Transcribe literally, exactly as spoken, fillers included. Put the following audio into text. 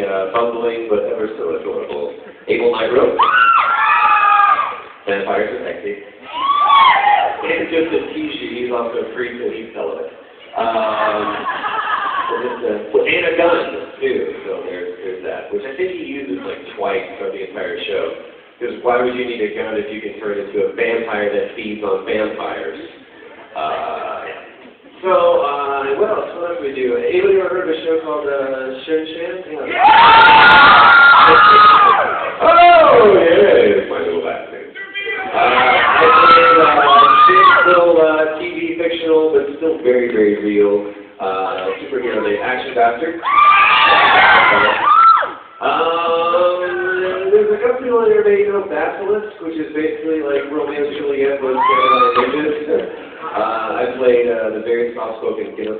the uh, bumbling but ever so adorable Abel Nightroad. Vampires are sexy. It's just a T-shirt. He's also free, so he's celibate. Um, well, and a gun too. So there's there's that, which I think he uses like twice for the entire show. Because why would you need a gun if you can turn into a vampire that feeds on vampires? Uh, so uh, what else? What else do we do? Anybody ever heard of a show called uh, Shin-Shen? Yeah. Oh yeah, my little last name. Little uh, T V fictional, but still very, very real uh, superhero named Action Bastard. Um, there's a company on there made called Basilisk, which is basically like Romeo and Juliet was uh, uh I played uh, the very soft-spoken, you know.